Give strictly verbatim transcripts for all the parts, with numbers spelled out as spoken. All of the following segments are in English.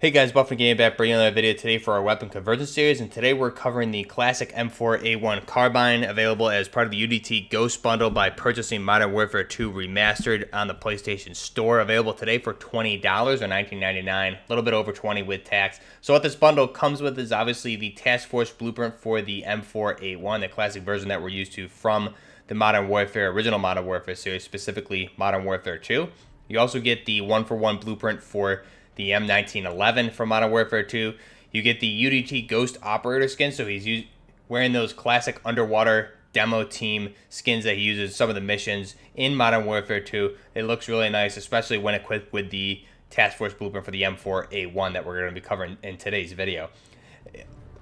Hey guys, BuffNerdGaming back, bringing another video today for our weapon conversion series, and today we're covering the classic M four A one carbine available as part of the U D T Ghost Bundle by purchasing Modern Warfare two Remastered on the PlayStation Store, available today for twenty dollars or nineteen ninety-nine, a little bit over twenty with tax. So what this bundle comes with is obviously the Task Force blueprint for the M four A one, the classic version that we're used to from the Modern Warfare, original Modern Warfare series, specifically Modern Warfare two. You also get the one for one blueprint for the M nineteen eleven from Modern Warfare two. You get the U D T Ghost Operator skin, so he's use, wearing those classic underwater demo team skins that he uses some of the missions in Modern Warfare two. It looks really nice, especially when equipped with the Task Force blueprint for the M four A one that we're going to be covering in today's video.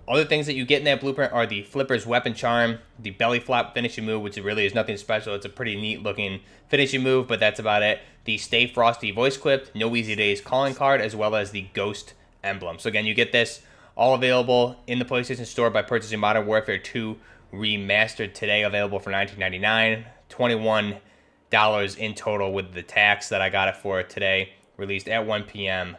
Other things that you get in that blueprint are the Flipper's Weapon Charm, the Belly Flop finishing move, which really is nothing special. It's a pretty neat looking finishing move, but that's about it. The Stay Frosty voice clip, No Easy Days calling card, as well as the Ghost Emblem. So again, you get this all available in the PlayStation Store by purchasing Modern Warfare two Remastered today, available for nineteen ninety-nine, twenty-one dollars in total with the tax that I got it for today, released at one P M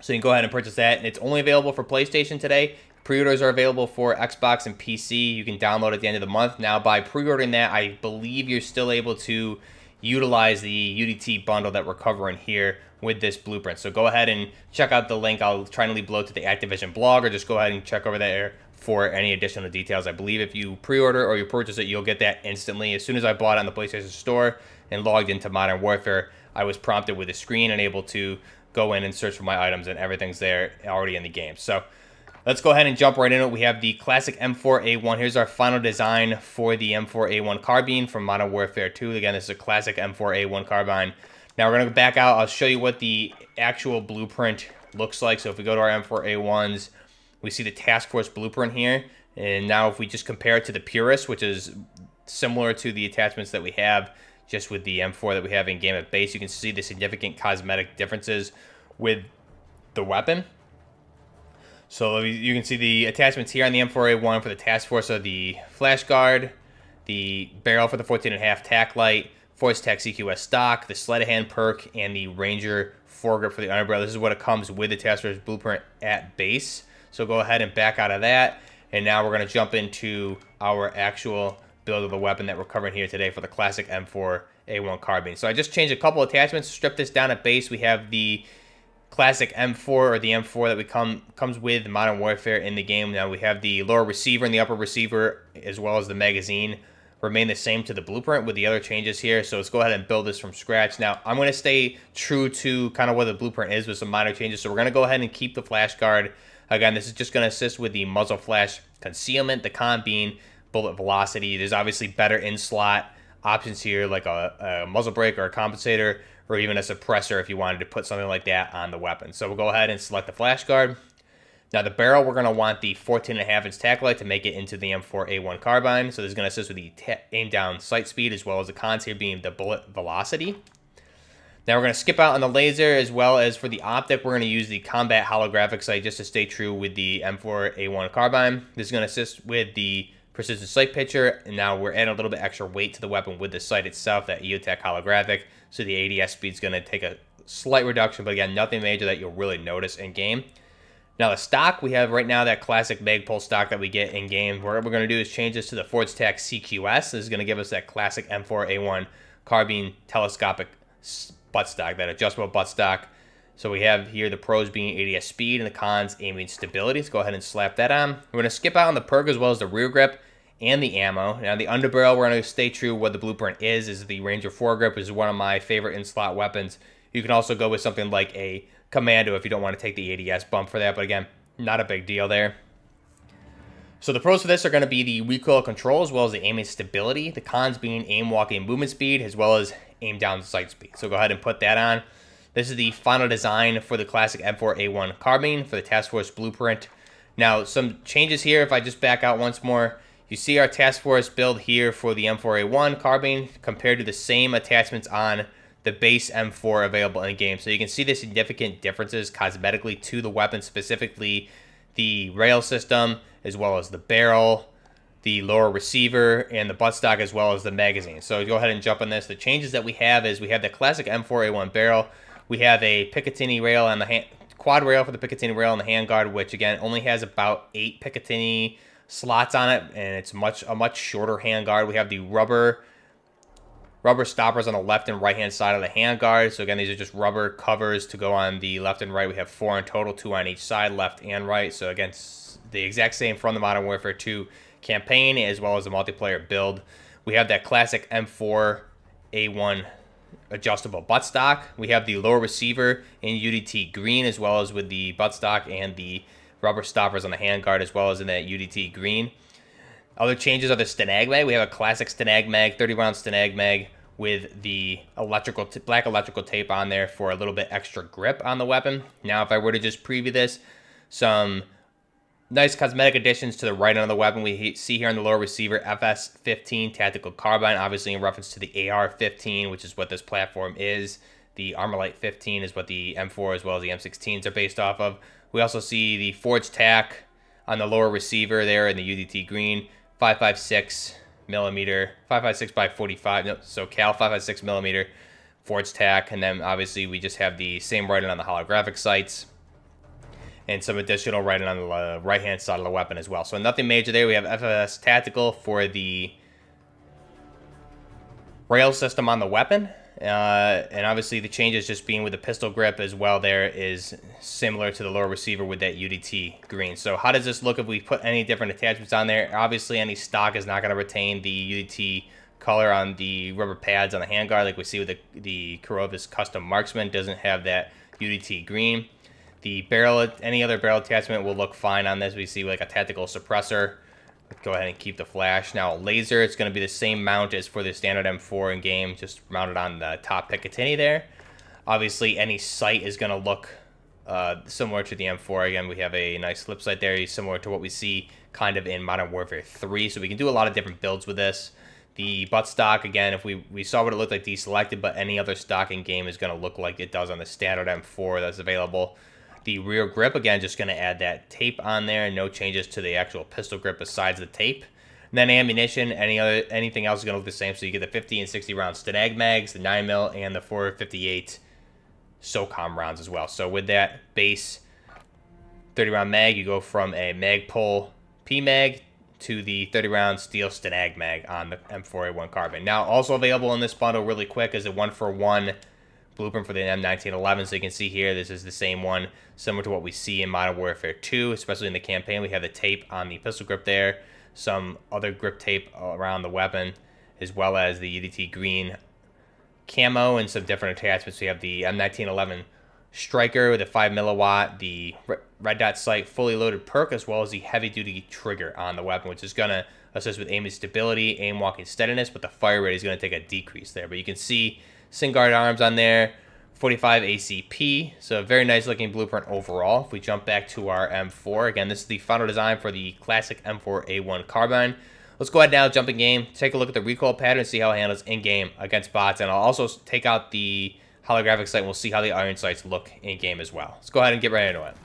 So you can go ahead and purchase that. And it's only available for PlayStation today. Pre-orders are available for Xbox and P C. You can download at the end of the month. Now, by pre-ordering that, I believe you're still able to utilize the U D T bundle that we're covering here with this blueprint. So go ahead and check out the link. I'll try and leave below to the Activision blog, or just go ahead and check over there for any additional details. I believe if you pre-order or you purchase it, you'll get that instantly. As soon as I bought it on the PlayStation Store and logged into Modern Warfare, I was prompted with a screen and able to go in and search for my items, and everything's there already in the game. So let's go ahead and jump right into it. We have the classic M four A one. Here's our final design for the M four A one carbine from Modern Warfare two. Again, this is a classic M four A one carbine. Now we're going to back out. I'll show you what the actual blueprint looks like. So if we go to our M four A ones, we see the Task Force blueprint here. And now if we just compare it to the Purist, which is similar to the attachments that we have just with the M four that we have in game at base, you can see the significant cosmetic differences with the weapon. So you can see the attachments here on the M four A one for the Task Force are the flash guard, the barrel for the fourteen and a half tac light, Fortis TAC C Q S stock, the sleight of hand perk, and the Ranger Foregrip for the underbarrel. This is what it comes with the Task Force blueprint at base. So go ahead and back out of that, and now we're going to jump into our actual build of the weapon that we're covering here today for the classic M four A one carbine. So I just changed a couple attachments, stripped this down at base. We have the classic M four, or the M four that we come comes with Modern Warfare in the game. Now we have the lower receiver and the upper receiver, as well as the magazine, remain the same to the blueprint with the other changes here. So let's go ahead and build this from scratch. Now I'm going to stay true to kind of what the blueprint is with some minor changes. So we're going to go ahead and keep the flash guard. Again, this is just going to assist with the muzzle flash concealment, the con beam, bullet velocity. There's obviously better in slot options here, like a, a muzzle brake or a compensator, or even a suppressor if you wanted to put something like that on the weapon. So we'll go ahead and select the flash guard. Now the barrel, we're going to want the fourteen and a half inch tac light to make it into the M four A one carbine. So this is going to assist with the aim down sight speed, as well as the cons here being the bullet velocity. Now we're going to skip out on the laser, as well as for the optic, we're going to use the Combat Holographic sight just to stay true with the M four A one carbine. This is going to assist with the precision sight picture, and now we're adding a little bit extra weight to the weapon with the sight itself, that EOTech holographic, so the A D S speed's going to take a slight reduction, but again, nothing major that you'll really notice in game. Now the stock, we have right now that classic Magpul stock that we get in game. What we're going to do is change this to the Fortis TAC C Q S. This is going to give us that classic M four A one carbine telescopic buttstock, that adjustable buttstock. So we have here the pros being A D S speed and the cons aiming stability. Let's go ahead and slap that on. We're going to skip out on the perk, as well as the rear grip and the ammo. Now the underbarrel, we're going to stay true what the blueprint is, is the Ranger Foregrip, which is one of my favorite in-slot weapons. You can also go with something like a Commando if you don't want to take the A D S bump for that, but again, not a big deal there. So the pros for this are going to be the recoil control, as well as the aiming stability, the cons being aim, walk, aim, movement speed, as well as aim down sight speed. So go ahead and put that on. This is the final design for the classic M four A one carbine for the Task Force blueprint. Now, some changes here, if I just back out once more, you see our Task Force build here for the M four A one carbine compared to the same attachments on the base M four available in the game. So you can see the significant differences cosmetically to the weapon, specifically the rail system, as well as the barrel, the lower receiver, and the buttstock, as well as the magazine. So go ahead and jump on this. The changes that we have is we have the classic M four A one barrel. We have a Picatinny rail on the hand, quad rail for the Picatinny rail and the handguard, which again only has about eight Picatinny slots on it, and it's much a much shorter handguard. We have the rubber rubber stoppers on the left and right hand side of the handguard. So again, these are just rubber covers to go on the left and right. We have four in total, two on each side, left and right. So again, the exact same from the Modern Warfare two campaign as well as the multiplayer build. We have that classic M four A one adjustable buttstock. We have the lower receiver in U D T green as well as with the buttstock and the rubber stoppers on the handguard as well as in that U D T green. Other changes are the STANAG mag. We have a classic STANAG mag, thirty round STANAG mag with the electrical t black electrical tape on there for a little bit extra grip on the weapon. Now, if I were to just preview this, some nice cosmetic additions to the right end of the weapon. We see here on the lower receiver F S fifteen tactical carbine, obviously in reference to the A R fifteen, which is what this platform is. The Armalite fifteen is what the M four as well as the M sixteens are based off of. We also see the Fortis T A C on the lower receiver there in the U D T green, five fifty-six millimeter, five fifty-six by forty-five, no, so Cal five fifty-six millimeter Fortis T A C, and then obviously we just have the same writing on the holographic sights and some additional writing on the right hand side of the weapon as well. So nothing major there. We have F S Tactical for the rail system on the weapon. Uh, and obviously the changes just being with the pistol grip as well there is similar to the lower receiver with that U D T green. So how does this look if we put any different attachments on there? Obviously any stock is not going to retain the U D T color on the rubber pads on the handguard like we see with the, the Kurova's Custom Marksman. Doesn't have that U D T green. The barrel, any other barrel attachment will look fine on this. We see like a tactical suppressor. Let's go ahead and keep the flash. Now a laser, it's going to be the same mount as for the standard M four in game, just mounted on the top Picatinny there. Obviously any sight is going to look uh, similar to the M four. Again, we have a nice slip sight there, similar to what we see kind of in Modern Warfare three. So we can do a lot of different builds with this. The buttstock, again, if we, we saw what it looked like deselected, but any other stock in game is going to look like it does on the standard M four that's available. The rear grip, again, just going to add that tape on there. No changes to the actual pistol grip besides the tape. And then ammunition, any other, anything else is going to look the same. So you get the fifty and sixty round STANAG mags, the nine mil, and the four fifty-eight SOCOM rounds as well. So with that base thirty round mag, you go from a Magpul P mag to the thirty round steel STANAG mag on the M four A one carbine. Now, also available in this bundle really quick is a one-for-one blueprint for the M nineteen eleven. So you can see here, this is the same one, similar to what we see in Modern Warfare two, especially in the campaign. We have the tape on the pistol grip there, some other grip tape around the weapon, as well as the U D T green camo and some different attachments. We have the M nineteen eleven striker with a five milliwatt, the red dot sight fully loaded perk, as well as the heavy duty trigger on the weapon, which is going to assist with aiming stability, aim walking steadiness, but the fire rate is going to take a decrease there. But you can see SynGuard arms on there, forty-five A C P, so a very nice looking blueprint overall. If we jump back to our M four, again, this is the final design for the classic M four A one carbine. Let's go ahead now, jump in game, take a look at the recoil pattern, see how it handles in game against bots, and I'll also take out the holographic sight, and we'll see how the iron sights look in game as well. Let's go ahead and get right into it.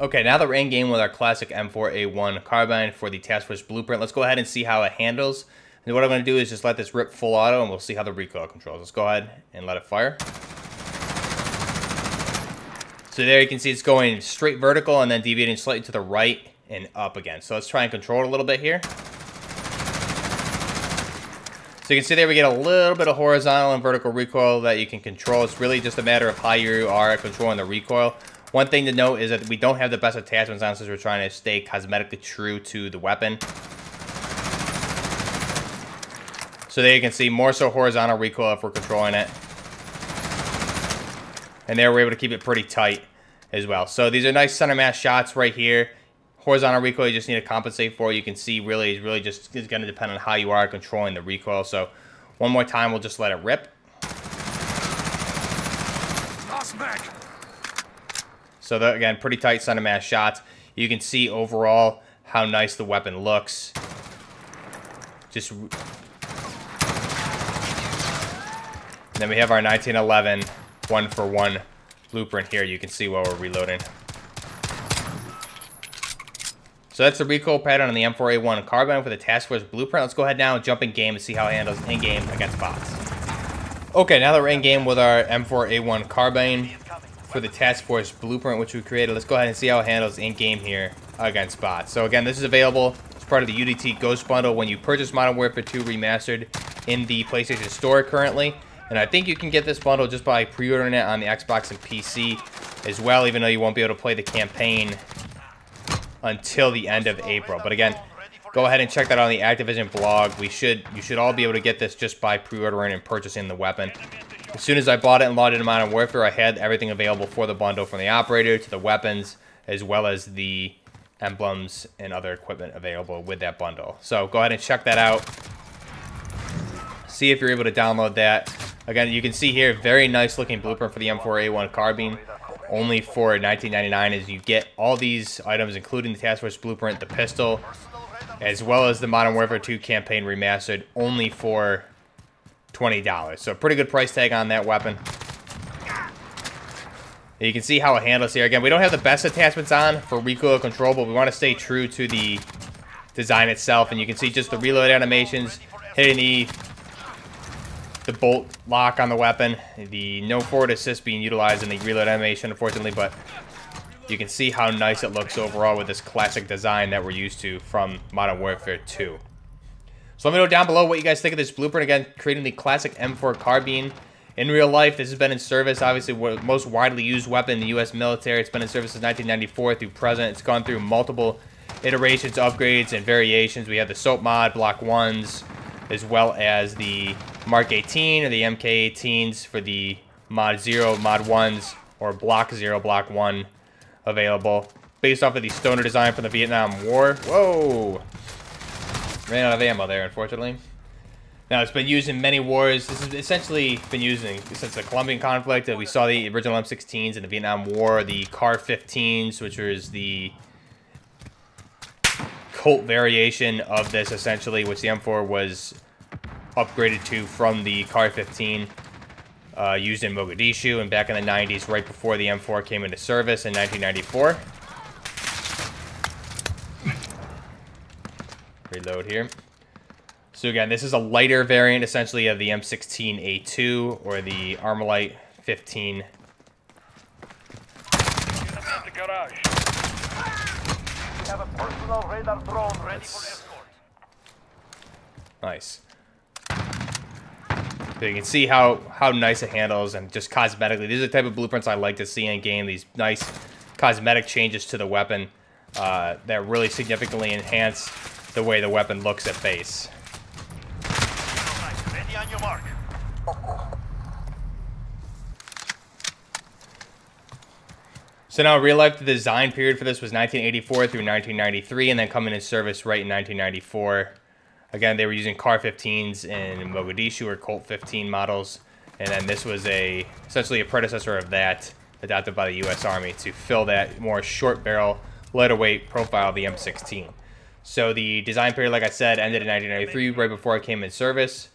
Okay, now that we're in game with our classic M four A one carbine for the Task Force blueprint, let's go ahead and see how it handles. And what I'm going to do is just let this rip full auto, and we'll see how the recoil controls. Let's go ahead and let it fire. So there you can see it's going straight vertical and then deviating slightly to the right and up again. So let's try and control it a little bit here. So you can see there we get a little bit of horizontal and vertical recoil that you can control. It's really just a matter of how you are controlling the recoil. One thing to note is that we don't have the best attachments on since we're trying to stay cosmetically true to the weapon. So there you can see more so horizontal recoil if we're controlling it. And there we're able to keep it pretty tight as well. So these are nice center mass shots right here. Horizontal recoil you just need to compensate for. You can see really, it's really just is going to depend on how you are controlling the recoil. So one more time, we'll just let it rip. So the, again, pretty tight center mass shots. You can see overall how nice the weapon looks. Just... Then we have our nineteen eleven one for one blueprint here. You can see while we're reloading. So that's the recoil pattern on the M four A one carbine for the Task Force blueprint. Let's go ahead now and jump in game and see how it handles in game against bots. Okay, now that we're in game with our M four A one carbine for the Task Force blueprint, which we created. Let's go ahead and see how it handles in-game here against bots. So again, this is available as part of the U D T Ghost Bundle when you purchase Modern Warfare two Remastered in the PlayStation Store currently. And I think you can get this bundle just by pre-ordering it on the Xbox and P C as well, even though you won't be able to play the campaign until the end of April. But again, go ahead and check that on the Activision blog. We should, you should all be able to get this just by pre-ordering and purchasing the weapon. As soon as I bought it and logged into Modern Warfare, I had everything available for the bundle, from the operator to the weapons, as well as the emblems and other equipment available with that bundle. So go ahead and check that out. See if you're able to download that. Again, you can see here, very nice looking blueprint for the M four A one carbine. Only for nineteen ninety-nine dollars, as you get all these items, including the Task Force blueprint, the pistol, as well as the Modern Warfare two campaign remastered, only for twenty dollars. So pretty good price tag on that weapon. And you can see how it handles here. Again, we don't have the best attachments on for recoil control, but we want to stay true to the design itself. And you can see just the reload animations, hitting the, the bolt lock on the weapon, the no forward assist being utilized in the reload animation, unfortunately, but you can see how nice it looks overall with this classic design that we're used to from Modern Warfare two. So let me know down below what you guys think of this blueprint. Again, creating the classic M four carbine. In real life, this has been in service, obviously, the most widely used weapon in the U S military. It's been in service since nineteen ninety-four through present. It's gone through multiple iterations, upgrades, and variations. We have the SOAP mod, Block ones, as well as the Mark eighteen or the M K eighteens for the Mod zero, Mod ones, or Block zero, Block one available. Based off of the Stoner design from the Vietnam War. Whoa! Ran out of ammo there, unfortunately. Now, it's been used in many wars. This has essentially been used in, since the Colombian conflict. We saw the original M sixteens in the Vietnam War, the Car fifteens, which was the Colt variation of this, essentially, which the M four was upgraded to from the Car fifteen, uh, used in Mogadishu and back in the nineties, right before the M four came into service in nineteen ninety-four. Reload here. So again, this is a lighter variant, essentially, of the M sixteen A two or the Armalite fifteen. Nice. nice. So you can see how, how nice it handles, and just cosmetically, these are the type of blueprints I like to see in game, these nice cosmetic changes to the weapon uh, that really significantly enhance the way the weapon looks at base. On your mark. So now in real life, the design period for this was nineteen eighty-four through nineteen ninety-three, and then coming in service right in nineteen ninety-four. Again, they were using Car fifteens in Mogadishu or Colt fifteen models, and then this was a essentially a predecessor of that, adopted by the U S Army to fill that more short barrel, lighter weight profile of the M sixteen. So the design period, like I said, ended in nineteen ninety-three, right before it came in service.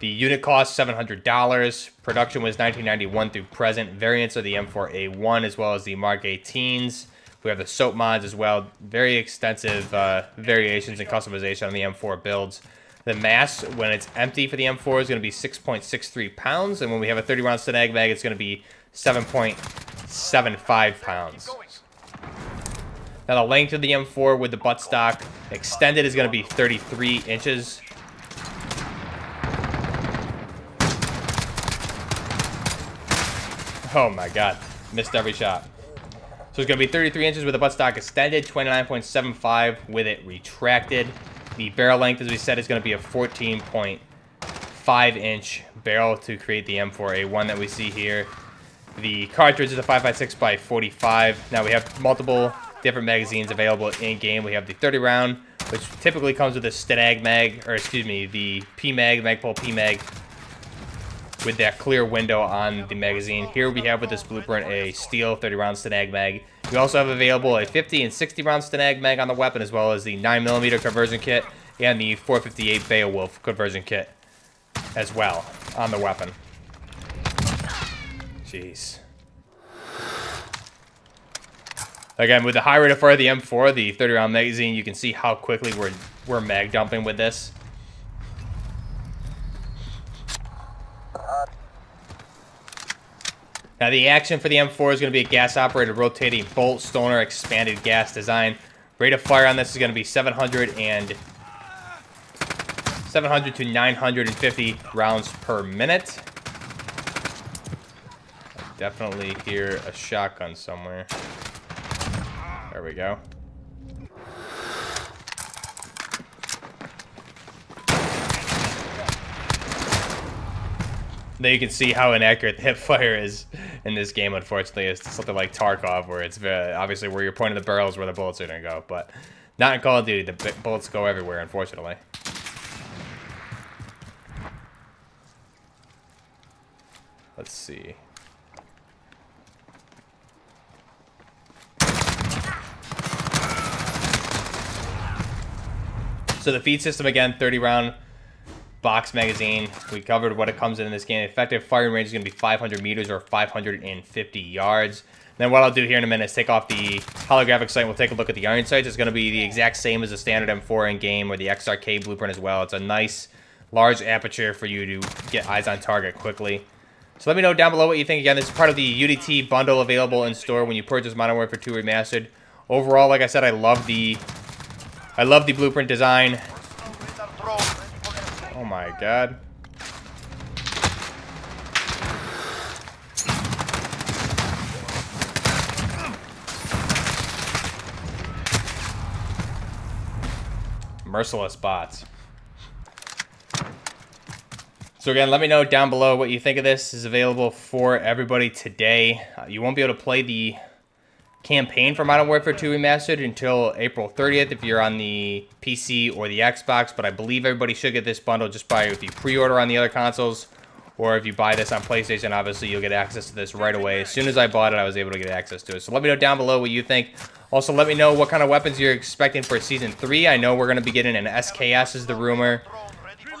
The unit cost, seven hundred dollars. Production was nineteen ninety-one through present. Variants are the M four A one as well as the Mark eighteens. We have the SOAP mods as well. Very extensive uh, variations and customization on the M four builds. The mass, when it's empty for the M four, is going to be six point six three pounds. And when we have a thirty round STANAG mag, it's going to be seven point seven five pounds. Now, the length of the M four with the buttstock extended is going to be thirty-three inches. Oh my god, missed every shot. So it's going to be thirty-three inches with the buttstock extended, twenty-nine point seven five with it retracted. The barrel length, as we said, is going to be a fourteen point five inch barrel to create the M four A one that we see here. The cartridge is a five fifty-six by forty-five. Now we have multiple different magazines available in-game. We have the thirty round, which typically comes with a STANAG mag, or excuse me, the P mag, Magpul P mag. With that clear window on the magazine. Here we have with this blueprint a steel thirty round STANAG mag. We also have available a fifty and sixty round STANAG mag on the weapon, as well as the nine millimeter conversion kit and the four fifty-eight Beowulf conversion kit as well on the weapon. Jeez. Again, with the high rate of fire of the M four, the thirty round magazine, you can see how quickly we're, we're mag dumping with this. Now the action for the M four is going to be a gas-operated rotating bolt, Stoner expanded gas design. Rate of fire on this is going to be seven hundred to nine hundred fifty rounds per minute. I definitely hear a shotgun somewhere. There we go. Now you can see how inaccurate the hip fire is in this game, unfortunately. It's something like Tarkov, where it's very, obviously where you're pointing the barrels where the bullets are going to go. But not in Call of Duty. The bullets go everywhere, unfortunately. Let's see. So the feed system, again, thirty round... box magazine. We covered what it comes in in this game. Effective firing range is going to be five hundred meters or five hundred fifty yards. Then what I'll do here in a minute is take off the holographic sight and we'll take a look at the iron sights. It's going to be the exact same as the standard M four in game or the X R K blueprint as well. It's a nice large aperture for you to get eyes on target quickly. So let me know down below what you think. Again, this is part of the U D T bundle available in store when you purchase Modern Warfare two Remastered. Overall, like I said, I love the I love the blueprint design. Oh my god. Merciless bots. So again, let me know down below what you think of this. This is available for everybody today. Uh, you won't be able to play the campaign for Modern Warfare two Remastered until April thirtieth if you're on the P C or the Xbox, but I believe everybody should get this bundle just by if you pre-order on the other consoles, or if you buy this on PlayStation, obviously you'll get access to this right away. As soon as I bought it, I was able to get access to it. So let me know down below what you think. Also, let me know what kind of weapons you're expecting for Season three. I know we're going to be getting an S K S is the rumor,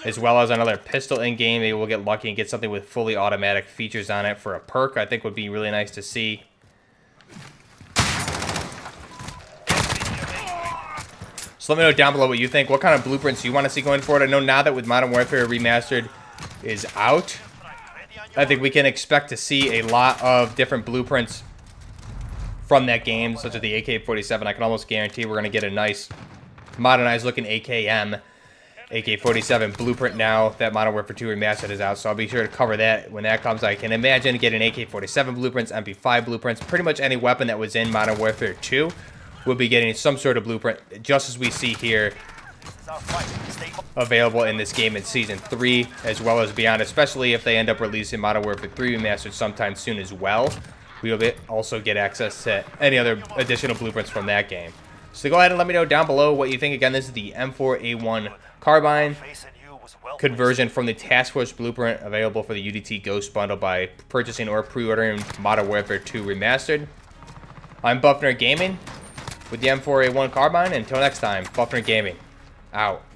as well as another pistol in-game. Maybe we'll get lucky and get something with fully automatic features on it for a perk. I think would be really nice to see. So let me know down below what you think. What kind of blueprints you want to see going forward? I know now that with Modern Warfare Remastered is out, I think we can expect to see a lot of different blueprints from that game, such as the A K forty-seven. I can almost guarantee we're going to get a nice, modernized looking A K M, A K forty-seven blueprint now that Modern Warfare two Remastered is out. So I'll be sure to cover that when that comes. I can imagine getting A K forty-seven blueprints, M P five blueprints, pretty much any weapon that was in Modern Warfare two. We'll be getting some sort of blueprint, just as we see here, available in this game in Season three, as well as beyond, especially if they end up releasing Modern Warfare three Remastered sometime soon as well. We will also get access to any other additional blueprints from that game. So go ahead and let me know down below what you think. Again, this is the M four A one Carbine conversion from the Task Force blueprint available for the U D T Ghost Bundle by purchasing or pre-ordering Modern Warfare two Remastered. I'm BuffNerdGaming with the M four A one Carbine. Until next time, BuffNerdGaming, out.